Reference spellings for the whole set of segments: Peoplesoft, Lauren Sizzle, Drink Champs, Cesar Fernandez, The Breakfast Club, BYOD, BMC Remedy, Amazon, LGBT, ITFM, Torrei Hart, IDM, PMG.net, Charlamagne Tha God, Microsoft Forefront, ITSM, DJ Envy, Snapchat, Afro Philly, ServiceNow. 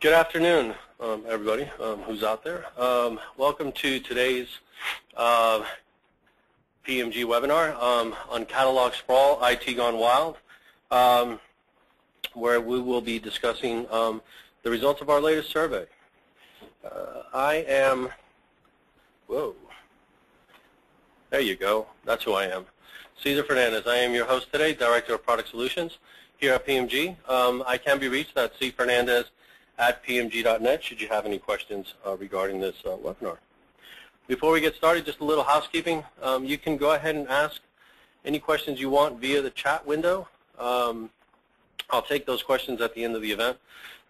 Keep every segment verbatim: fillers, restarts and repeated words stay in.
Good afternoon, um, everybody um, who's out there. Um, welcome to today's uh, P M G webinar um, on Catalog Sprawl, I T Gone Wild, um, where we will be discussing um, the results of our latest survey. Uh, I am, whoa, there you go, that's who I am. Cesar Fernandez, I am your host today, Director of Product Solutions here at P M G. Um, I can be reached at cfernandez at P M G dot net should you have any questions uh, regarding this uh, webinar. Before we get started, just a little housekeeping. Um, you can go ahead and ask any questions you want via the chat window. Um, I'll take those questions at the end of the event.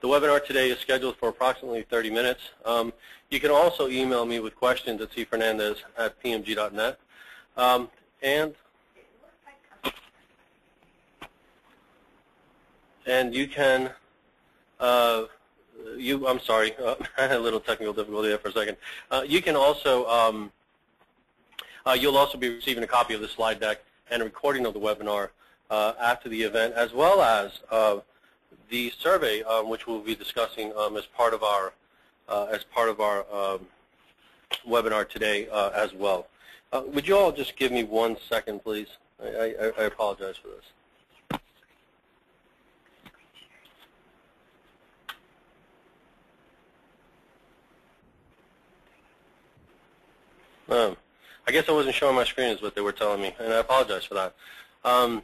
The webinar today is scheduled for approximately thirty minutes. Um, you can also email me with questions at cfernandez at P M G dot net. Um, and and you can uh, You, I'm sorry, uh, I had a little technical difficulty there for a second. Uh, you can also, um, uh, you'll also be receiving a copy of the slide deck and a recording of the webinar uh, after the event, as well as uh, the survey, um, which we'll be discussing um, as part of our uh, as part of our um, webinar today uh, as well. Uh, would you all just give me one second, please? I, I, I apologize for this. Um, I guess I wasn't showing my screen is what they were telling me, and I apologize for that. Um,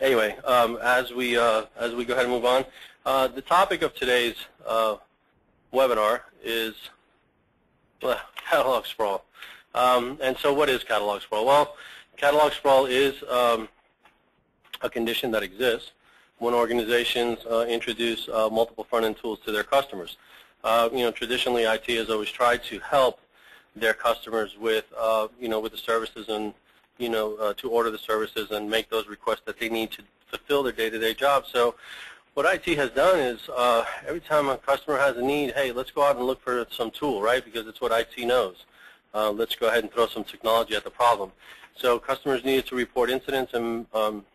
anyway, um, as we uh, as we go ahead and move on, uh, the topic of today's uh, webinar is uh, catalog sprawl. Um, and so, what is catalog sprawl? Well, catalog sprawl is um, a condition that exists when organizations uh, introduce uh, multiple front-end tools to their customers. Uh, you know, traditionally, I T has always tried to help their customers with, uh, you know, with the services and, you know, uh, to order the services and make those requests that they need to fulfill their day-to-day job. So what I T has done is uh, every time a customer has a need, hey, let's go out and look for some tool, right, because it's what I T knows. Uh, let's go ahead and throw some technology at the problem. So customers needed to report incidents and, um,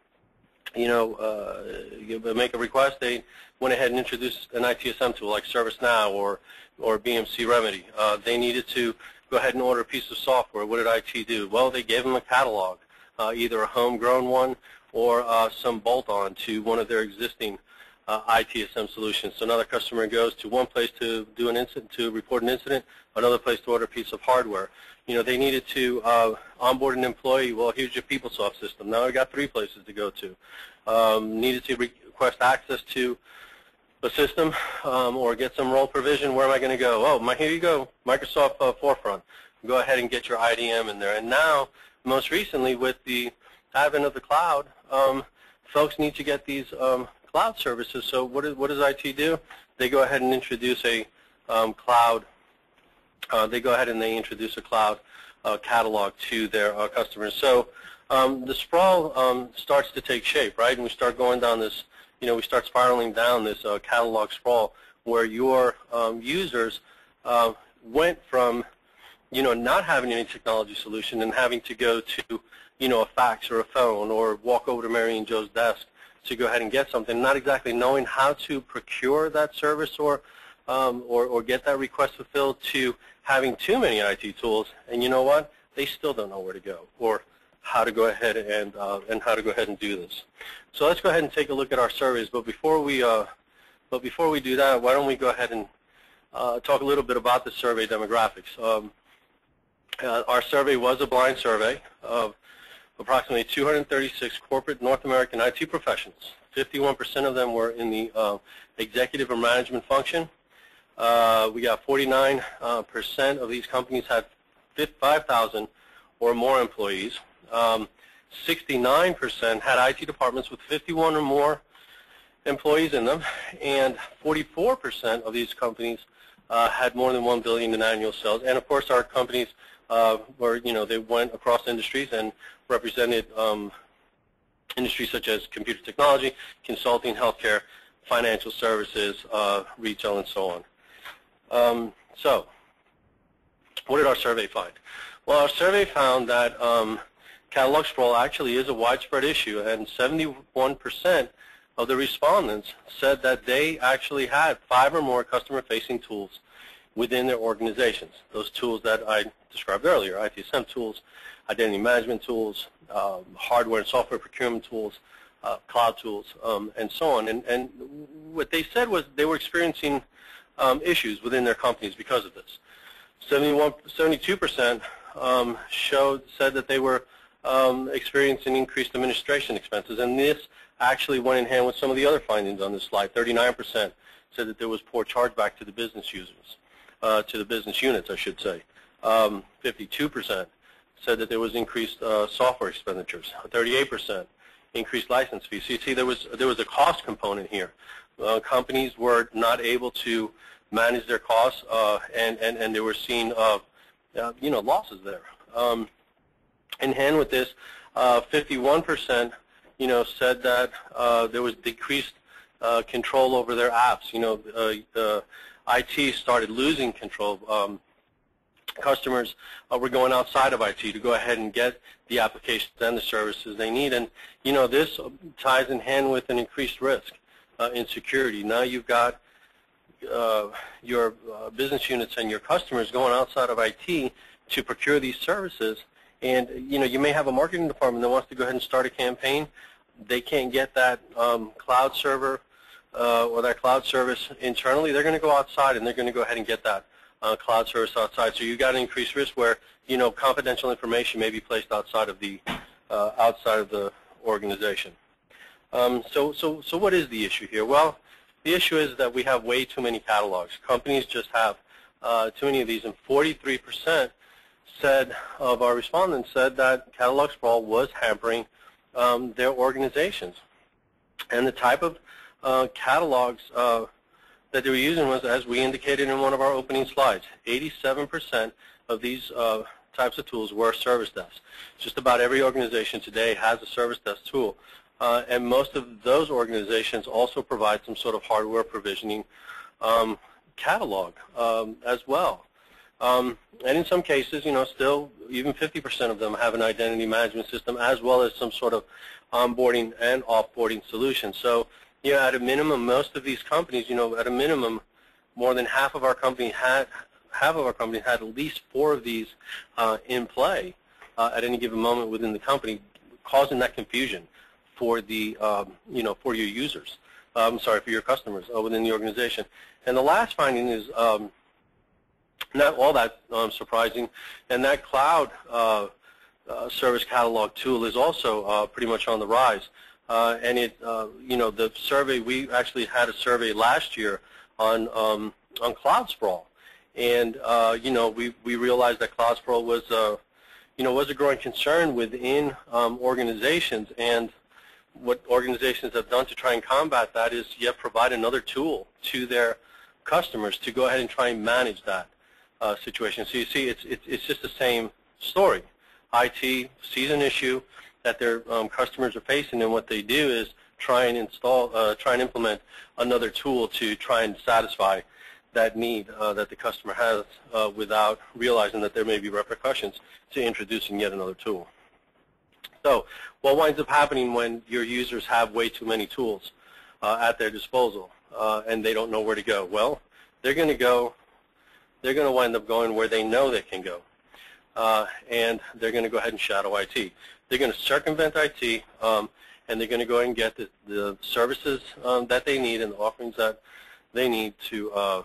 you know, uh, make a request. They went ahead and introduced an I T S M tool like ServiceNow or, or B M C Remedy. Uh, they needed to go ahead and order a piece of software. What did I T do? Well, they gave them a catalog, uh, either a homegrown one or uh, some bolt-on to one of their existing uh, I T S M solutions. So another customer goes to one place to do an incident, to report an incident, another place to order a piece of hardware. You know, they needed to uh, onboard an employee. Well, here's your Peoplesoft system. Now we've got three places to go to. Um, needed to request access to a system um, or get some role provision. Where am I going to go? Oh, my, here you go, Microsoft uh, Forefront. Go ahead and get your I D M in there. And now, most recently, with the advent of the cloud, um, folks need to get these um, cloud services. So what, is, what does I T do? They go ahead and introduce a um, cloud. Uh, they go ahead and they introduce a cloud uh, catalog to their uh, customers. So um, the sprawl um, starts to take shape, right? And we start going down this. You know, we start spiraling down this uh, catalog sprawl where your um, users uh, went from, you know, not having any technology solution and having to go to, you know, a fax or a phone or walk over to Mary and Joe's desk to go ahead and get something, not exactly knowing how to procure that service or, um, or, or get that request fulfilled, to having too many I T tools. And you know what? They still don't know where to go or how to go ahead and uh, and how to go ahead and do this. So let's go ahead and take a look at our surveys. But before we uh, but before we do that, why don't we go ahead and uh, talk a little bit about the survey demographics? Um, uh, our survey was a blind survey of approximately two hundred thirty-six corporate North American I T professionals. fifty-one percent of them were in the uh, executive or management function. Uh, we got forty-nine percent uh, of these companies had five thousand or more employees. Um, sixty-nine percent had I T departments with fifty-one or more employees in them, and forty-four percent of these companies uh, had more than one billion in annual sales. And of course, our companies uh, were, you know, they went across industries and represented um, industries such as computer technology, consulting, healthcare, financial services, uh, retail, and so on. Um, so, what did our survey find? Well, our survey found that Um, Catalog sprawl actually is a widespread issue, and seventy-one percent of the respondents said that they actually had five or more customer-facing tools within their organizations. Those tools that I described earlier, I T S M tools, identity management tools, um, hardware and software procurement tools, uh, cloud tools, um, and so on. And, and what they said was they were experiencing um, issues within their companies because of this. seventy-one, seventy-two percent um, showed, said that they were um, experiencing increased administration expenses, and this actually went in hand with some of the other findings on this slide. thirty-nine percent said that there was poor chargeback to the business users, uh, to the business units, I should say. Um, fifty-two percent said that there was increased uh, software expenditures. thirty-eight percent increased license fees. So you see, there was there was a cost component here. Uh, companies were not able to manage their costs, uh, and and and they were seeing, uh, uh, you know, losses there. Um, in hand with this, uh, fifty-one percent. You know, said that uh, there was decreased uh, control over their apps. You know, uh, uh, I T started losing control. Um, customers uh, were going outside of I T to go ahead and get the applications and the services they need. And, you know, this ties in hand with an increased risk uh, in security. Now you've got uh, your uh, business units and your customers going outside of I T to procure these services. And, you know, you may have a marketing department that wants to go ahead and start a campaign. They can't get that um, cloud server uh, or that cloud service internally. They're going to go outside, and they're going to go ahead and get that uh, cloud service outside. So you've got an increased risk where, you know, confidential information may be placed outside of the uh, outside of the organization. Um, so, so, so what is the issue here? Well, the issue is that we have way too many catalogs. Companies just have uh, too many of these, and forty-three percent. Said of our respondents said that catalog sprawl was hampering um, their organizations, and the type of uh, catalogs uh, that they were using was, as we indicated in one of our opening slides, eighty-seven percent of these uh, types of tools were service desks. Just about every organization today has a service desk tool, uh, and most of those organizations also provide some sort of hardware provisioning um, catalog um, as well. Um, and in some cases, you know, still even fifty percent of them have an identity management system as well as some sort of onboarding and offboarding solution. So, you know, at a minimum, most of these companies, you know, at a minimum, more than half of our company had half of our company had at least four of these uh, in play uh, at any given moment within the company, causing that confusion for the um, you know for your users. Uh, I'm sorry, for your customers uh, within the organization. And the last finding is. Um, Not all that um, surprising, and that cloud uh, uh, service catalog tool is also uh, pretty much on the rise. Uh, and it, uh, you know, the survey, we actually had a survey last year on um, on cloud sprawl, and uh, you know, we we realized that cloud sprawl was a, uh, you know, was a growing concern within um, organizations, and what organizations have done to try and combat that is yet provide another tool to their customers to go ahead and try and manage that. Uh, situation. So you see, it's, it's it's just the same story. I T sees an issue that their um, customers are facing, and what they do is try and install, uh, try and implement another tool to try and satisfy that need uh, that the customer has, uh, without realizing that there may be repercussions to introducing yet another tool. So, what winds up happening when your users have way too many tools uh, at their disposal uh, and they don't know where to go? Well, they're going to go. They're going to wind up going where they know they can go, uh, and they're going to go ahead and shadow I T. They're going to circumvent I T, um, and they're going to go ahead and get the, the services um, that they need and the offerings that they need to uh,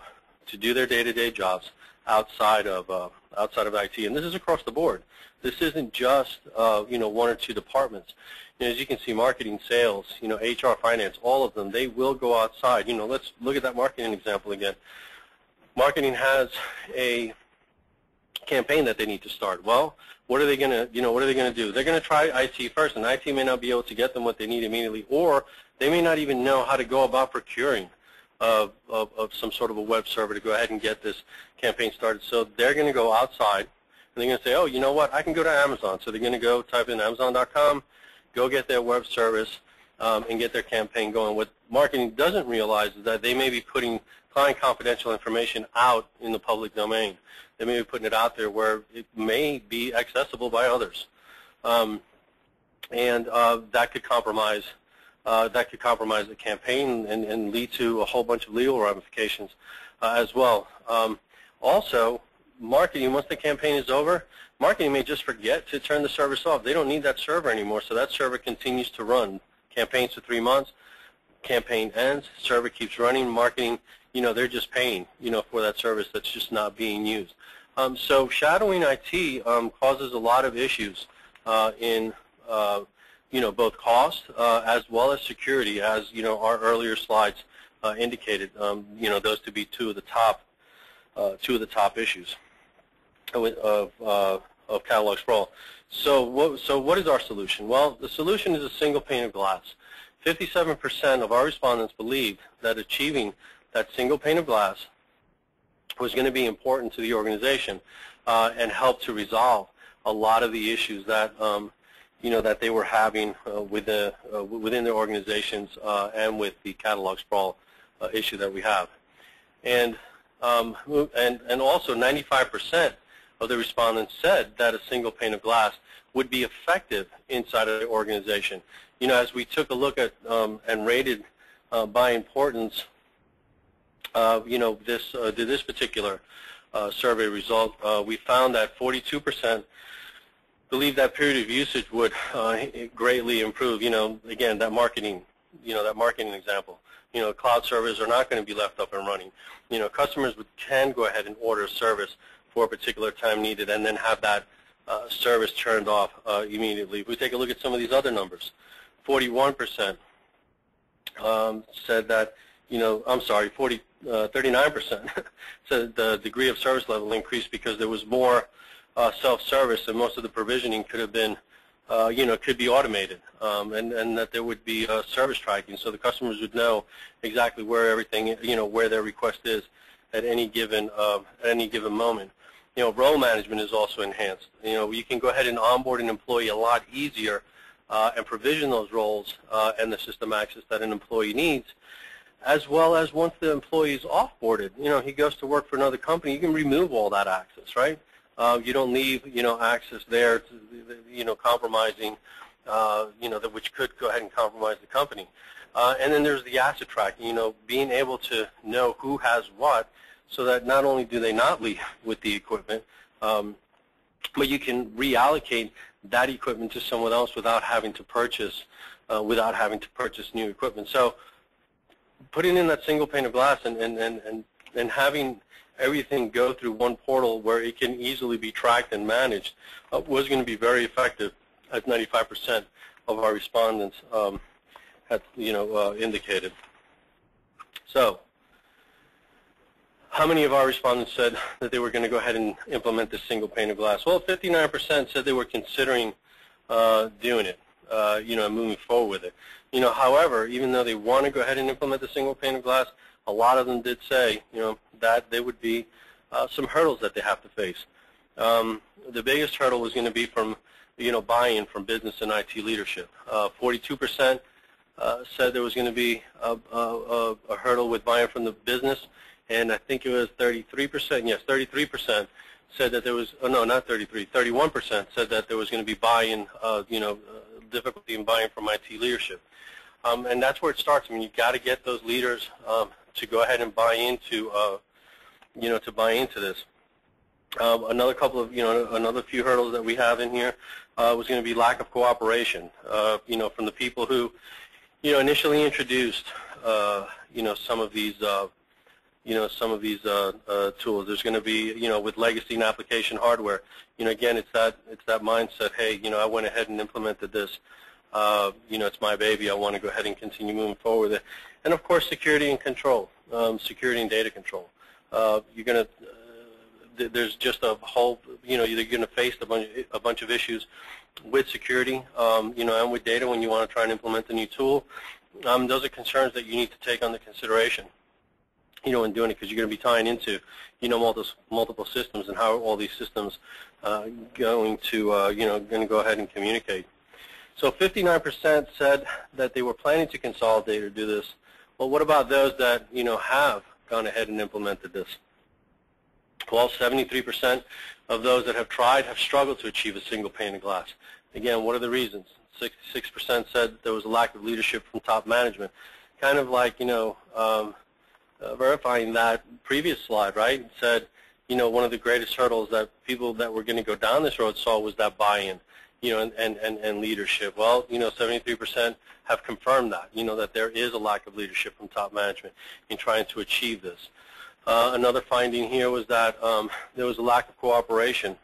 to do their day-to-day jobs outside of uh, outside of I T. And this is across the board. This isn't just uh, you know one or two departments. You know, as you can see, marketing, sales, you know, H R, finance, all of them, they will go outside. You know, let's look at that marketing example again. Marketing has a campaign that they need to start. Well, what are they going to, you know, what are they going to do? They're going to try I T first, and I T may not be able to get them what they need immediately, or they may not even know how to go about procuring of, of, of some sort of a web server to go ahead and get this campaign started. So they're going to go outside, and they're going to say, oh, you know what, I can go to Amazon. So they're going to go type in Amazon dot com, go get their web service, um, and get their campaign going. What marketing doesn't realize is that they may be putting client confidential information out in the public domain. They may be putting it out there where it may be accessible by others. Um, and uh, that could compromise uh, that could compromise the campaign and, and lead to a whole bunch of legal ramifications uh, as well. Um, also, marketing, once the campaign is over, marketing may just forget to turn the service off. They don't need that server anymore, so that server continues to run. Campaigns for three months, campaign ends, server keeps running, marketing, you know, they're just paying, you know, for that service that's just not being used. Um, so shadowing I T um, causes a lot of issues uh, in, uh, you know, both cost uh, as well as security, as, you know, our earlier slides uh, indicated, um, you know, those to be two of the top, uh, two of the top issues of, uh, of catalog sprawl. So what, so what is our solution? Well, the solution is a single pane of glass. fifty-seven percent of our respondents believed that achieving that single pane of glass was going to be important to the organization uh, and help to resolve a lot of the issues that um, you know that they were having uh, with the, uh, within their organizations uh, and with the catalog sprawl uh, issue that we have. And um, and and also ninety-five percent of the respondents said that a single pane of glass would be effective inside of the organization. You know, as we took a look at um, and rated uh, by importance. Uh, you know, this uh, this particular uh, survey result, uh, we found that forty-two percent believe that period of usage would uh, greatly improve. You know, again, that marketing, you know, that marketing example. You know, cloud servers are not going to be left up and running. You know, customers would, can go ahead and order a service for a particular time needed, and then have that uh, service turned off uh, immediately. If we take a look at some of these other numbers, forty-one percent um, said that. You know, I'm sorry, forty, uh, thirty-nine percent said the degree of service level increased because there was more uh, self-service, and most of the provisioning could have been, uh, you know, could be automated, um, and and that there would be uh, service tracking, so the customers would know exactly where everything, you know, where their request is at any given uh, at any given moment. You know, role management is also enhanced. You know, you can go ahead and onboard an employee a lot easier uh, and provision those roles uh, and the system access that an employee needs. As well as once the employee is offboarded, you know, he goes to work for another company, you can remove all that access, right? Uh, you don't leave, you know, access there, to, you know, compromising, uh, you know, that which could go ahead and compromise the company. Uh, and then there's the asset tracking, you know, being able to know who has what, so that not only do they not leave with the equipment, um, but you can reallocate that equipment to someone else without having to purchase, uh, without having to purchase new equipment. So. Putting in that single pane of glass and, and, and, and, and having everything go through one portal where it can easily be tracked and managed uh, was going to be very effective, as ninety-five percent of our respondents um, had, you know, uh, indicated. So how many of our respondents said that they were going to go ahead and implement this single pane of glass? Well, fifty-nine percent said they were considering uh, doing it. Uh, you know, and moving forward with it. You know, however, even though they want to go ahead and implement the single pane of glass, a lot of them did say, you know, that there would be uh, some hurdles that they have to face. Um, the biggest hurdle was going to be from, you know, buy-in from business and I T leadership. Uh, forty-two percent uh, said there was going to be a, a, a hurdle with buy-in from the business, and I think it was thirty-three percent, yes, thirty-three percent. Said that there was, oh no, not thirty-three, thirty-one percent said that there was going to be buy-in, uh, you know, uh, difficulty in buy-in from I T leadership. Um, and that's where it starts. I mean, you've got to get those leaders um, to go ahead and buy into, uh, you know, to buy into this. Um, another couple of, you know, another few hurdles that we have in here uh, was going to be lack of cooperation, uh, you know, from the people who, you know, initially introduced, uh, you know, some of these uh, you know, some of these uh, uh, tools. There's going to be, you know, with legacy and application hardware, you know, again, it's that, it's that mindset, hey, you know, I went ahead and implemented this. Uh, you know, it's my baby. I want to go ahead and continue moving forward with it. And, of course, security and control, um, security and data control. Uh, you're going to, uh, th there's just a whole, you know, you're going to face a bunch, a bunch of issues with security, um, you know, and with data when you want to try and implement a new tool. Um, those are concerns that you need to take under consideration. You know, in doing it, because you're going to be tying into, you know, multiple multiple systems, and how are all these systems uh, going to, uh, you know, going to go ahead and communicate. So fifty-nine percent said that they were planning to consolidate or do this. Well, what about those that, you know, have gone ahead and implemented this? Well, seventy-three percent of those that have tried have struggled to achieve a single pane of glass. Again, what are the reasons? sixty-six percent said there was a lack of leadership from top management. Kind of like, you know, um, uh, verifying that previous slide, right? It said, you know, one of the greatest hurdles that people that were going to go down this road saw was that buy-in, you know, and, and, and, and leadership. Well, you know, seventy-three percent have confirmed that, you know, that there is a lack of leadership from top management in trying to achieve this. Uh, another finding here was that um, there was a lack of cooperation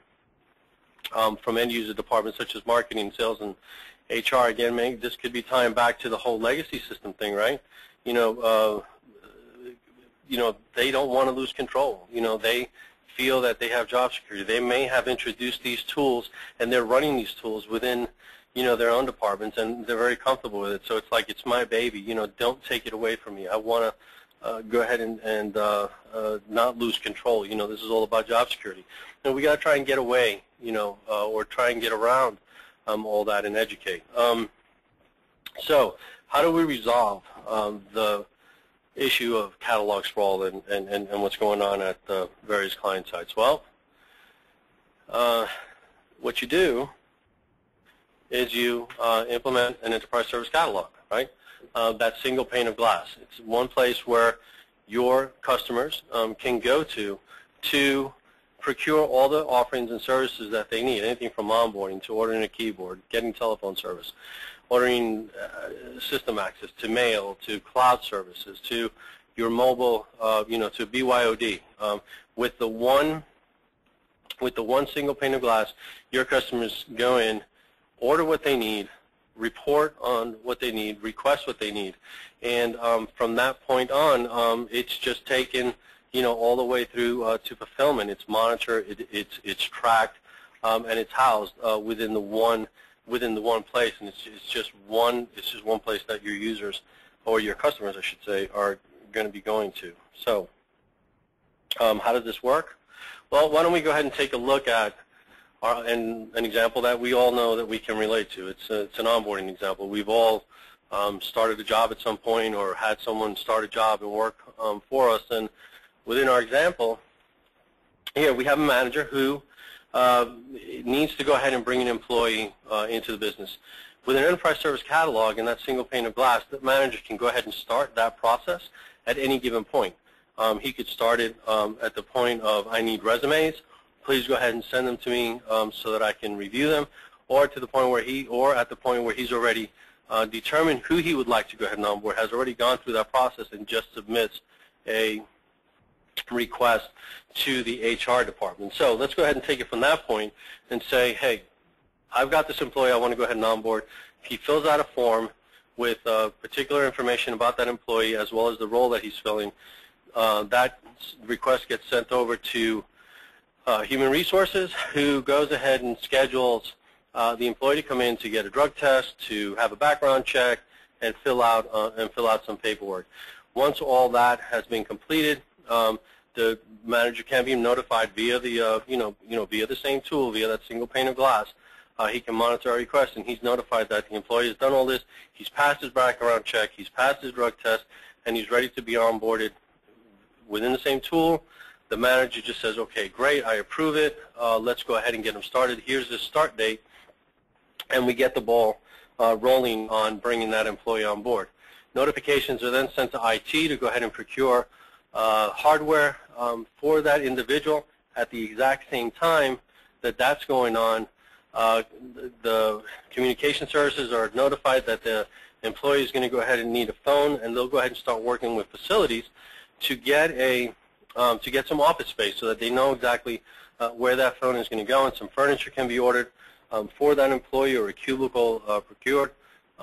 um, from end-user departments such as marketing, sales, and H R. Again, man, this could be tying back to the whole legacy system thing, right? You know, uh, you know, they don't want to lose control. You know, they feel that they have job security. They may have introduced these tools, and they're running these tools within, you know, their own departments, and they're very comfortable with it. So it's like, it's my baby. You know, don't take it away from me. I want to. Uh, go ahead and, and uh, uh, not lose control. You know, this is all about job security. And we got to try and get away, you know, uh, or try and get around um, all that and educate. Um, so how do we resolve um, the issue of catalog sprawl and, and, and, and what's going on at uh, various client sites? Well, uh, what you do is you uh, implement an enterprise service catalog, right? Uh, that single pane of glass. It's one place where your customers um, can go to to procure all the offerings and services that they need, anything from onboarding to ordering a keyboard, getting telephone service, ordering uh, system access to mail, to cloud services, to your mobile, uh, you know, to B Y O D. Um, with the one, with the one single pane of glass, your customers go in, order what they need, report on what they need, request what they need, and um, from that point on, um, it's just taken, you know, all the way through uh, to fulfillment. It's monitored, it, it's it's tracked, um, and it's housed uh, within the one within the one place, and it's it's just one it's just one place that your users or your customers, I should say, are going to be going to. So, um, how does this work? Well, why don't we go ahead and take a look at Our, and an example that we all know that we can relate to. It's, a, it's an onboarding example. We've all um, started a job at some point or had someone start a job and work um, for us. And within our example, here we have a manager who uh, needs to go ahead and bring an employee uh, into the business. With an enterprise service catalog and that single pane of glass, the manager can go ahead and start that process at any given point. Um, he could start it um, at the point of, I need resumes. Please go ahead and send them to me um, so that I can review them, or to the point where he, or at the point where he's already uh, determined who he would like to go ahead and onboard, has already gone through that process and just submits a request to the H R department. So let's go ahead and take it from that point and say, hey, I've got this employee I want to go ahead and onboard. He fills out a form with uh, particular information about that employee as well as the role that he's filling. Uh, that request gets sent over to Uh, Human Resources, who goes ahead and schedules uh, the employee to come in to get a drug test, to have a background check, and fill out uh, and fill out some paperwork. Once all that has been completed, um, the manager can be notified via the uh, you know you know via the same tool, via that single pane of glass. Uh, he can monitor our request, and he's notified that the employee has done all this. He's passed his background check, he's passed his drug test, and he's ready to be onboarded within the same tool. The manager just says, okay, great, I approve it. Uh, let's go ahead and get them started. Here's the start date, and we get the ball uh, rolling on bringing that employee on board. Notifications are then sent to I T to go ahead and procure uh, hardware um, for that individual at the exact same time that that's going on. Uh, the, the communication services are notified that the employee is going to go ahead and need a phone, and they'll go ahead and start working with facilities to get a Um, to get some office space so that they know exactly uh, where that phone is going to go, and some furniture can be ordered um, for that employee, or a cubicle uh, procured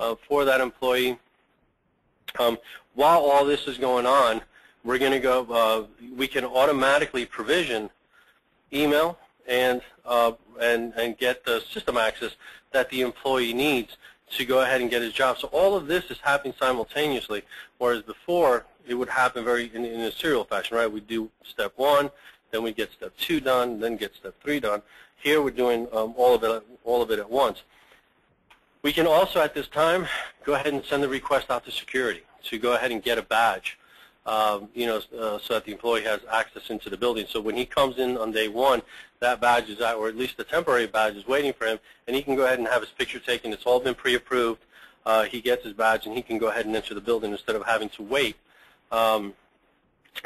uh, for that employee. Um, while all this is going on, we're going to go, uh, we can automatically provision email and, uh, and, and get the system access that the employee needs to go ahead and get his job. So all of this is happening simultaneously, whereas before it would happen very in, in a serial fashion, right? We do step one, then we get step two done, then get step three done. Here we're doing um, all of it, all of it at once. We can also, at this time, go ahead and send the request out to security to go ahead and get a badge um, you know, uh, so that the employee has access into the building. So when he comes in on day one, that badge is out, or at least the temporary badge is waiting for him, and he can go ahead and have his picture taken. It's all been pre-approved. Uh, he gets his badge, and he can go ahead and enter the building instead of having to wait um,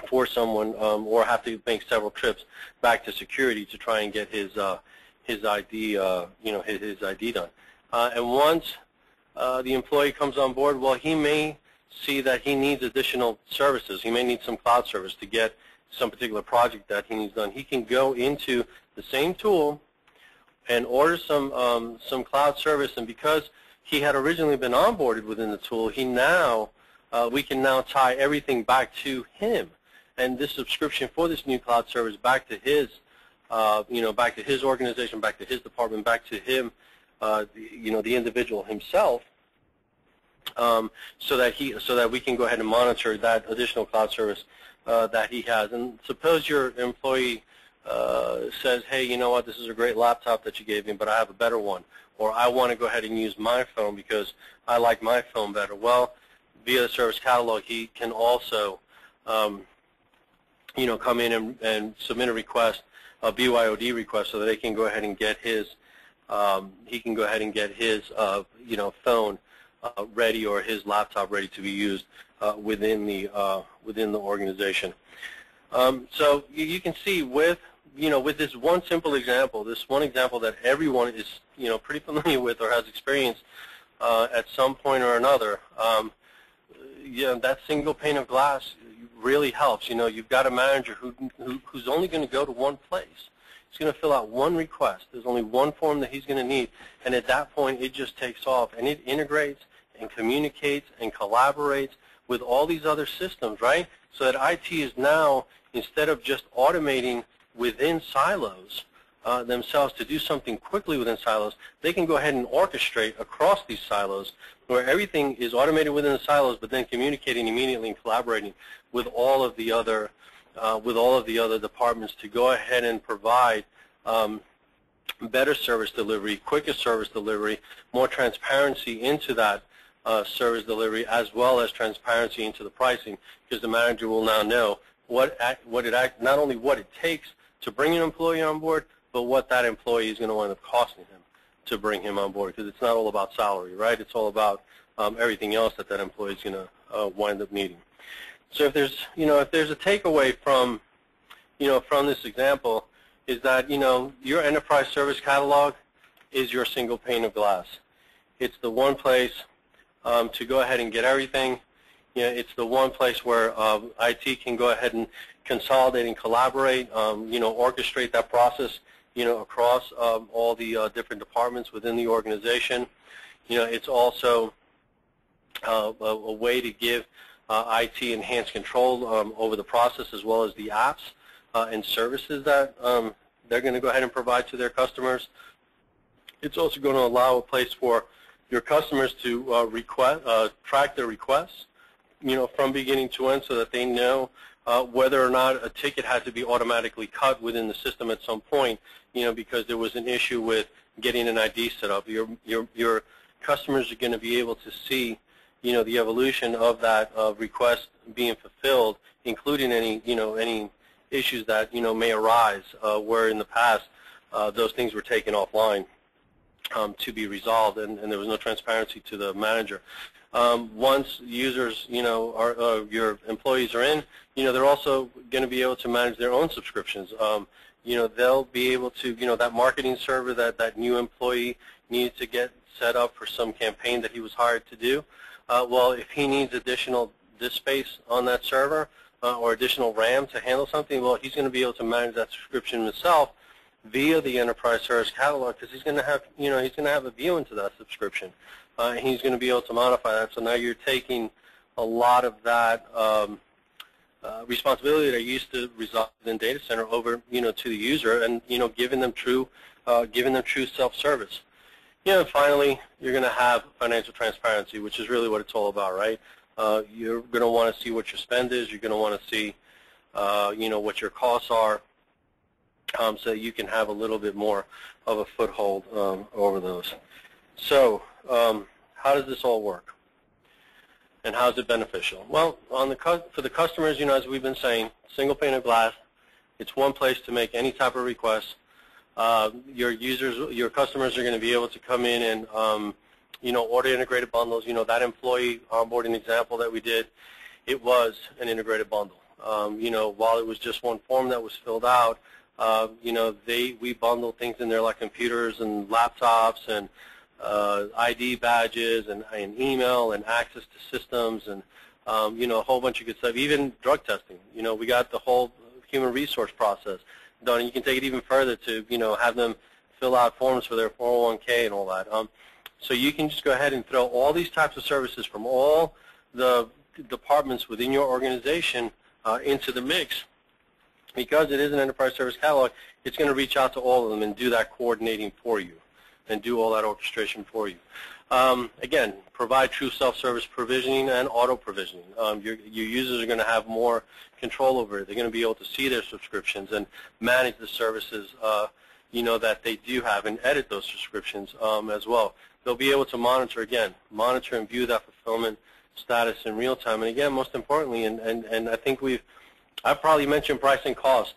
for someone um, or have to make several trips back to security to try and get his uh, his I D, uh, you know, his, his I D done. Uh, and once uh, the employee comes on board, well, he may see that he needs additional services. He may need some cloud service to get some particular project that he needs done. He can go into the same tool and order some um, some cloud service, and because he had originally been onboarded within the tool, he now uh, we can now tie everything back to him, and this subscription for this new cloud service back to his uh, you know, back to his organization, back to his department, back to him, uh, you know, the individual himself, um, so that he so that we can go ahead and monitor that additional cloud service uh, that he has. And suppose your employee uh, says, hey, you know what, this is a great laptop that you gave me, but I have a better one, or I want to go ahead and use my phone because I like my phone better. Well, via the service catalog, he can also um, you know, come in and, and submit a request, a B Y O D request, so that they can go ahead and get his, um, he can go ahead and get his, uh, you know, phone uh, ready, or his laptop ready to be used uh, within the uh, within the organization. Um, so you, you can see with, you know, with this one simple example, this one example that everyone is, you know, pretty familiar with or has experienced uh, at some point or another. Um, you know, that single pane of glass really helps. You know, you've got a manager who, who who's only going to go to one place. He's going to fill out one request. There's only one form that he's going to need, and at that point, it just takes off, and it integrates and communicates and collaborates with all these other systems, right? So that I T is now, instead of just automating within silos uh, themselves to do something quickly within silos, they can go ahead and orchestrate across these silos, where everything is automated within the silos, but then communicating immediately and collaborating with all of the other uh, with all of the other departments to go ahead and provide um, better service delivery, quicker service delivery, more transparency into that uh, service delivery, as well as transparency into the pricing, because the manager will now know what what it act, not only what it takes to bring an employee on board, but what that employee is going to wind up costing him to bring him on board, because it's not all about salary, right? It's all about um, everything else that that employee is going to uh, wind up needing. So if there's, you know, if there's a takeaway from, you know, from this example, is that, you know, your enterprise service catalog is your single pane of glass. It's the one place um, to go ahead and get everything. You know, it's the one place where uh, I T can go ahead and consolidate and collaborate, um, you know, orchestrate that process, you know, across um, all the uh, different departments within the organization. You know, it's also uh, a, a way to give uh, I T enhanced control um, over the process, as well as the apps uh, and services that um, they're going to go ahead and provide to their customers. It's also going to allow a place for your customers to uh, request, uh, track their requests, you know, from beginning to end, so that they know uh, whether or not a ticket had to be automatically cut within the system at some point, you know, because there was an issue with getting an I D set up. Your your your customers are going to be able to see, you know, the evolution of that uh, request being fulfilled, including any, you know, any issues that, you know, may arise uh, where in the past uh, those things were taken offline um, to be resolved, and, and there was no transparency to the manager. Um, once users, you know, are, uh, your employees are in, you know, they're also going to be able to manage their own subscriptions. Um, you know, they'll be able to, you know, that marketing server that that new employee needs to get set up for some campaign that he was hired to do. Uh, well, if he needs additional disk space on that server uh, or additional RAM to handle something, well, he's going to be able to manage that subscription himself via the enterprise service catalog, because he's going to have, you know, he's going to have a view into that subscription. Uh, he's going to be able to modify that. So now you're taking a lot of that um, uh, responsibility that used to reside in data center over, you know, to the user, and, you know, giving them true, uh, giving them true self-service. You know, and finally, you're going to have financial transparency, which is really what it's all about, right? Uh, you're going to want to see what your spend is. You're going to want to see, uh, you know, what your costs are, um, so you can have a little bit more of a foothold um, over those. So. Um, how does this all work? And how is it beneficial? Well, on the for the customers, you know, as we've been saying, single pane of glass. It's one place to make any type of request. Uh, your users, your customers are going to be able to come in and, um, you know, order integrated bundles. You know, that employee onboarding example that we did, it was an integrated bundle. Um, you know, while it was just one form that was filled out, uh, you know, they we bundled things in there like computers and laptops and uh, I D badges and, and email and access to systems and, um, you know, a whole bunch of good stuff, even drug testing. You know, we got the whole human resource process done, and you can take it even further to, you know, have them fill out forms for their four oh one K and all that. Um, so you can just go ahead and throw all these types of services from all the departments within your organization uh, into the mix. Because it is an enterprise service catalog, it's going to reach out to all of them and do that coordinating for you and do all that orchestration for you. Um, again, provide true self-service provisioning and auto-provisioning. Um, your, your users are going to have more control over it. They're going to be able to see their subscriptions and manage the services, uh, you know, that they do have, and edit those subscriptions um, as well. They'll be able to monitor, again, monitor and view that fulfillment status in real time. And again, most importantly, and, and, and I think we've, I've probably mentioned price and cost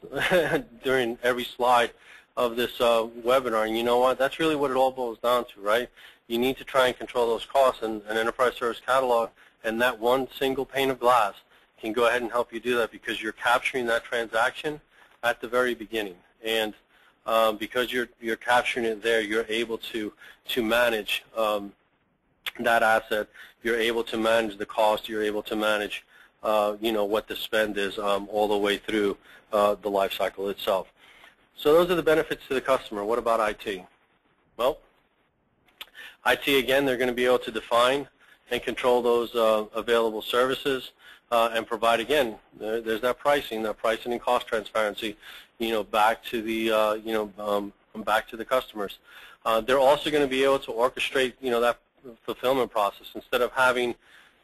during every slide of this uh, webinar, and you know what, that's really what it all boils down to, right? You need to try and control those costs, and an enterprise service catalog and that one single pane of glass can go ahead and help you do that, because you're capturing that transaction at the very beginning, and um, because you're you're capturing it there, you're able to to manage um, that asset, you're able to manage the cost, you're able to manage uh, you know, what the spend is um, all the way through uh, the life cycle itself. So those are the benefits to the customer. What about I T? Well, I T, again, they're going to be able to define and control those uh, available services uh, and provide, again, there, there's that pricing, that pricing and cost transparency, you know, back to the, uh, you know, um, back to the customers. Uh, they're also going to be able to orchestrate, you know, that fulfillment process instead of having,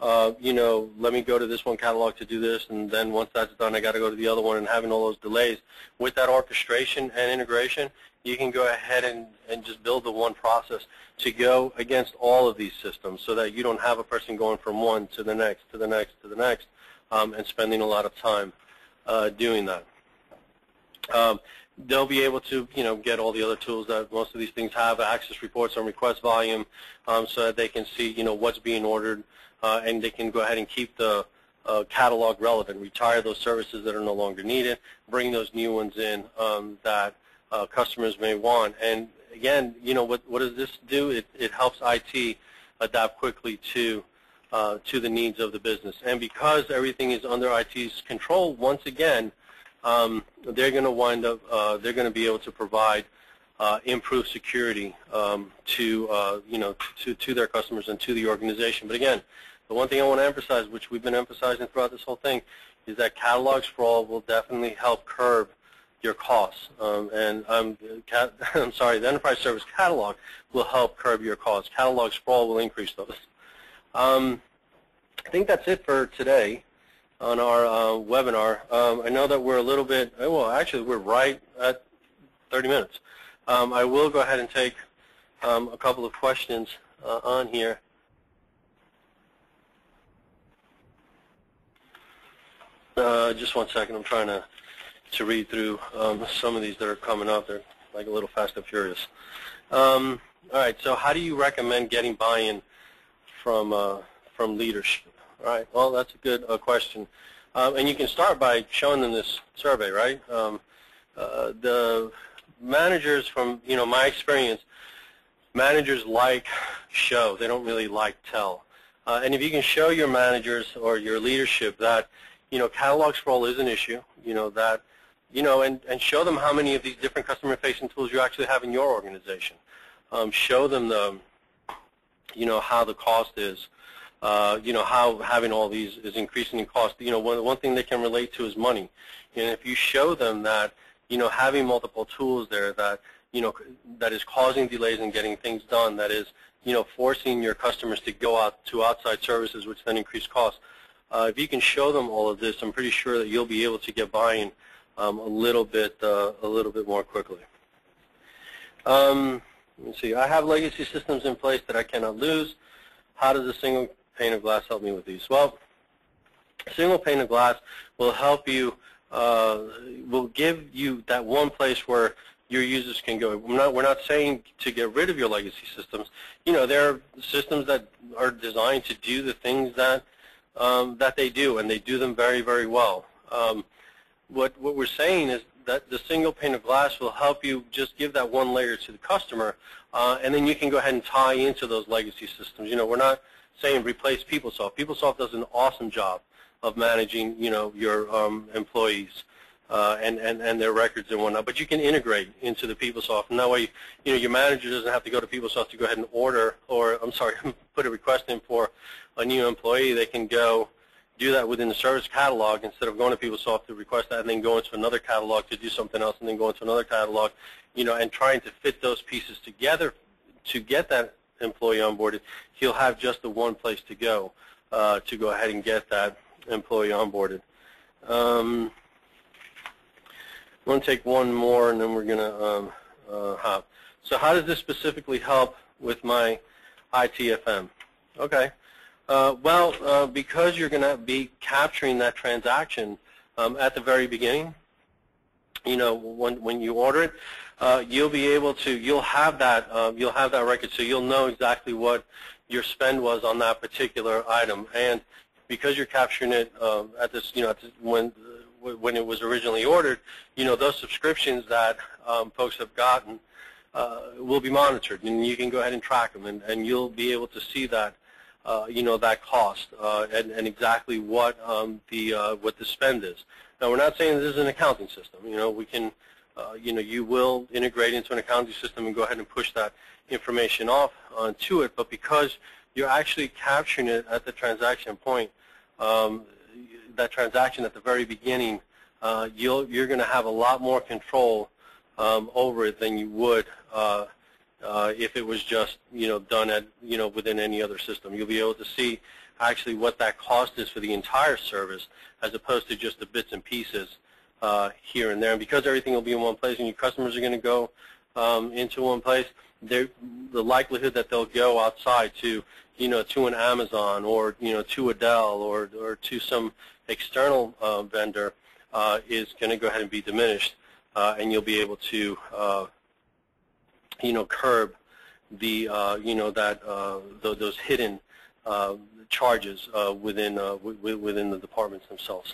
uh, you know, let me go to this one catalog to do this, and then once that's done, I got to go to the other one, and having all those delays. With that orchestration and integration, you can go ahead and, and just build the one process to go against all of these systems, so that you don't have a person going from one to the next, to the next, to the next, um, and spending a lot of time uh, doing that. Um, they'll be able to, you know, get all the other tools that most of these things have, access reports on request volume, um, so that they can see, you know, what's being ordered, uh, and they can go ahead and keep the uh, catalog relevant, retire those services that are no longer needed, bring those new ones in um, that uh, customers may want. And again, you know, what, what does this do? It, it helps I T adapt quickly to, uh, to the needs of the business. And because everything is under I T's control, once again, Um, they're going to wind up. Uh, they're going to be able to provide uh, improved security um, to uh, you know to to their customers and to the organization. But again, the one thing I want to emphasize, which we've been emphasizing throughout this whole thing, is that catalog sprawl will definitely help curb your costs. Um, and I'm cat, I'm sorry, the enterprise service catalog will help curb your costs. Catalog sprawl will increase those. Um, I think that's it for today on our uh, webinar. Um, I know that we're a little bit, well, actually we're right at thirty minutes. Um, I will go ahead and take um, a couple of questions uh, on here. Uh, just one second, I'm trying to, to read through um, some of these that are coming up. They're like a little fast and furious. Um, all right, so how do you recommend getting buy-in from, uh, from leadership? All right. Well, that's a good uh, question, um, and you can start by showing them this survey, right? Um, uh, the managers, from you know my experience, managers like show. They don't really like tell. Uh, and if you can show your managers or your leadership that you know catalog sprawl is an issue, you know that you know, and and show them how many of these different customer-facing tools you actually have in your organization. Um, show them the you know how the cost is. Uh, you know, how having all these is increasing in cost. You know, one, one thing they can relate to is money. And if you show them that, you know, having multiple tools there that, you know, that is causing delays in getting things done, that is, you know, forcing your customers to go out to outside services, which then increase costs. Uh, if you can show them all of this, I'm pretty sure that you'll be able to get buy-in um, a little bit, uh, a little bit more quickly. Um, let me see. I have legacy systems in place that I cannot lose. How does a single pane of glass help me with these? Well, a single pane of glass will help you, uh, will give you that one place where your users can go. We're not, we're not saying to get rid of your legacy systems. You know, there are systems that are designed to do the things that um, that they do, and they do them very, very well. Um, what what we're saying is that the single pane of glass will help you just give that one layer to the customer, uh, and then you can go ahead and tie into those legacy systems. You know, we're not saying replace PeopleSoft. PeopleSoft does an awesome job of managing, you know, your um, employees. Uh, and, and, and their records and whatnot, but you can integrate into the PeopleSoft, and that way, you know, your manager doesn't have to go to PeopleSoft to go ahead and order, or I'm sorry, put a request in for a new employee. They can go do that within the service catalog instead of going to PeopleSoft to request that, and then go into another catalog to do something else, and then go into another catalog, you know, and trying to fit those pieces together to get that employee onboarded. He'll have just the one place to go uh, to go ahead and get that employee onboarded. Um, I'm going to take one more, and then we're going to um, uh, hop. So how does this specifically help with my I T F M? Okay. Uh, well, uh, because you're going to be capturing that transaction um, at the very beginning, you know, when when you order it, uh, you'll be able to, you'll have that, um, you'll have that record, so you'll know exactly what your spend was on that particular item, and because you're capturing it uh, at this, you know, at this, when. when it was originally ordered, you know, those subscriptions that um, folks have gotten uh, will be monitored, and you can go ahead and track them, and, and you'll be able to see that, uh, you know, that cost uh, and, and exactly what um, the uh, what the spend is. Now, we're not saying this is an accounting system. You know, we can, uh, you know, you will integrate into an accounting system and go ahead and push that information off onto it, but because you're actually capturing it at the transaction point, um, that transaction at the very beginning, uh, you'll, you're going to have a lot more control um, over it than you would uh, uh, if it was just, you know, done at, you know, within any other system. You'll be able to see actually what that cost is for the entire service, as opposed to just the bits and pieces uh, here and there. And because everything will be in one place, and your customers are going to go um, into one place, the likelihood that they'll go outside to, you know, to an Amazon, or, you know, to a Dell, or or to some external uh, vendor uh, is going to go ahead and be diminished, uh, and you'll be able to, uh, you know, curb the, uh, you know, that uh, th those hidden uh, charges uh, within uh, w within the departments themselves.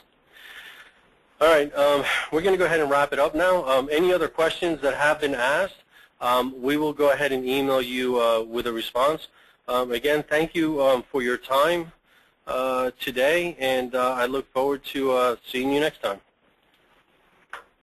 All right, um, we're going to go ahead and wrap it up now. Um, any other questions that have been asked, um, we will go ahead and email you uh, with a response. Um, again, thank you um, for your time Uh, today, and uh, I look forward to uh, seeing you next time.